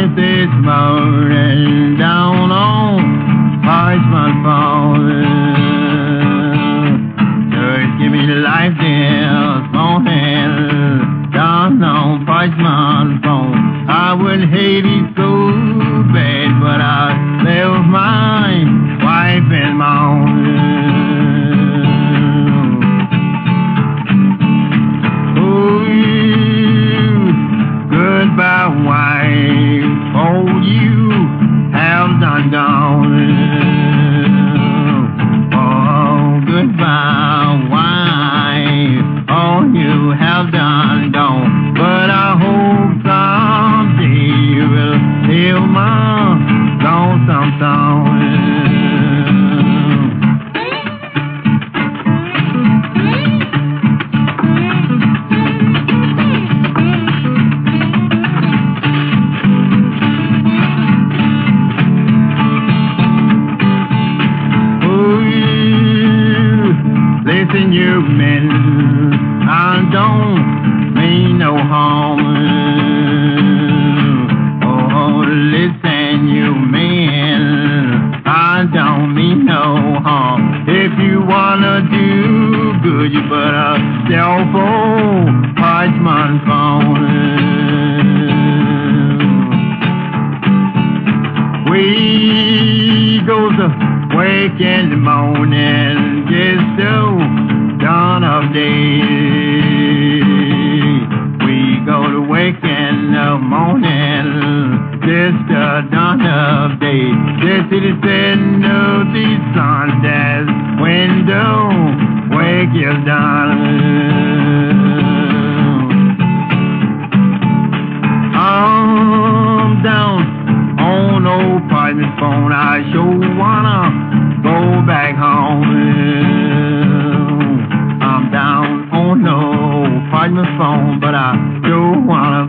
life is burning down on parchment paper. Just give me life this morning down on parchment paper. I would hate it so bad, but I left my wife and mom. Goodbye, wife, oh, you have done gone. Oh, goodbye, wife, oh, you have done gone. But I hope someday you will hear my lonesome song. Listen, you men, I don't mean no harm. Oh, listen, you men, I don't mean no harm. If you wanna do good, you better sell for parchment phone. We go to wake in the morning, just so dawn of day. We go to wake in the morning, just the dawn of day. The city said no, the sun that's window, wake your dawn. I'm down on old apartment phone, I sure wanna go back home. I'm down on old apartment phone, but I sure wanna